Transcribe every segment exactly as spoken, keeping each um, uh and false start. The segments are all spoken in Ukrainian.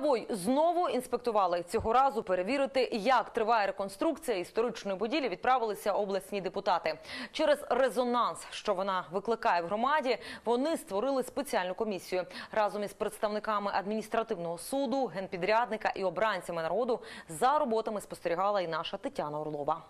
Savoy знову інспектували. Цього разу перевірити, як триває реконструкція історичної будівлі, відправилися обласні депутати. Через резонанс, що вона викликає в громаді, вони створили спеціальну комісію. Разом із представниками адміністративного суду, генпідрядника і обранцями народу за роботами спостерігала і наша Тетяна Орлова.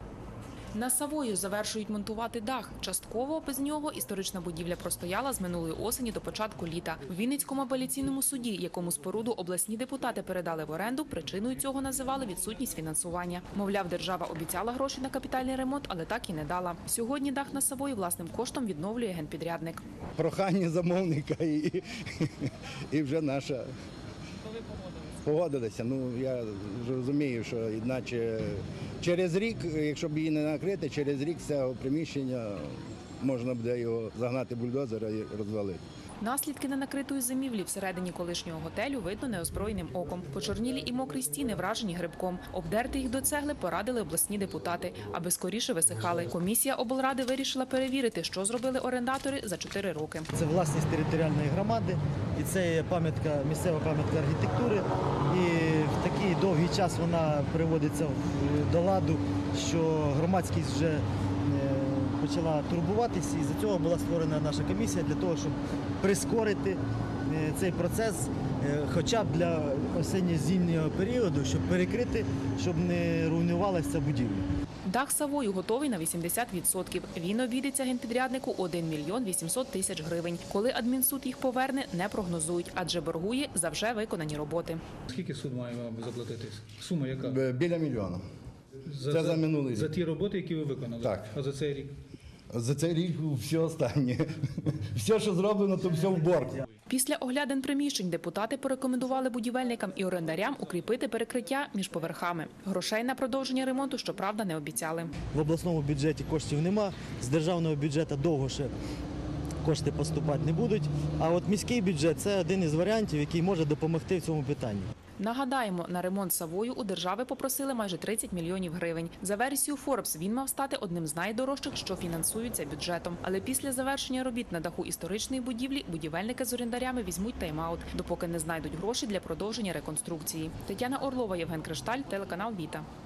На Савою завершують монтувати дах. Частково без нього історична будівля простояла з минулої осені до початку літа. В Вінницькому апеляційному суді, якому споруду обласні депутати передали в оренду, причиною цього називали відсутність фінансування. Мовляв, держава обіцяла гроші на капітальний ремонт, але так і не дала. Сьогодні дах на Савої власним коштом відновлює генпідрядник. Прохання замовника і, і вже наша. То ви погодилися? Погодилися. Ну, я розумію, що іначе... Через рік, якщо б її не накрити, через рік це приміщення можна буде його загнати бульдозера і розвалити. Наслідки ненакритої зимівлі всередині колишнього готелю видно неозброєним оком. Почорнілі і мокрі стіни вражені грибком. Обдерти їх до цегли порадили обласні депутати, аби скоріше висихали. Комісія облради вирішила перевірити, що зробили орендатори за чотири роки. Це власність територіальної громади і це пам'ятка, місцева пам'ятка архітектури. І в такий довгий час вона приводиться до ладу, що громадськість вже почала турбуватися, і за цього була створена наша комісія для того, щоб прискорити цей процес хоча б для осінньо-зимнього періоду, щоб перекрити, щоб не руйнувалася будівля. Дах Савою готовий на вісімдесят відсотків. Він обійдеться генпідряднику один мільйон вісімсот тисяч гривень. Коли адмінсуд їх поверне, не прогнозують, адже боргує за вже виконані роботи. Скільки суд має заплатити? Сума яка? Біля мільйона. За, це за минулий рік. За ті роботи, які ви виконали? Так. А за цей рік? За цей рік все останнє. Все, що зроблено, то все в борг. Після оглядин приміщень депутати порекомендували будівельникам і орендарям укріпити перекриття між поверхами. Грошей на продовження ремонту, щоправда, не обіцяли. В обласному бюджеті коштів нема, з державного бюджету довго ще кошти поступати не будуть. А от міський бюджет – це один із варіантів, який може допомогти в цьому питанні. Нагадаємо, на ремонт Савою у держави попросили майже тридцять мільйонів гривень. За версією Forbes, він мав стати одним з найдорожчих, що фінансуються бюджетом. Але після завершення робіт на даху історичної будівлі будівельники з орендарями візьмуть тайм-аут, допоки не знайдуть гроші для продовження реконструкції. Тетяна Орлова, Євген Кришталь, телеканал Віта.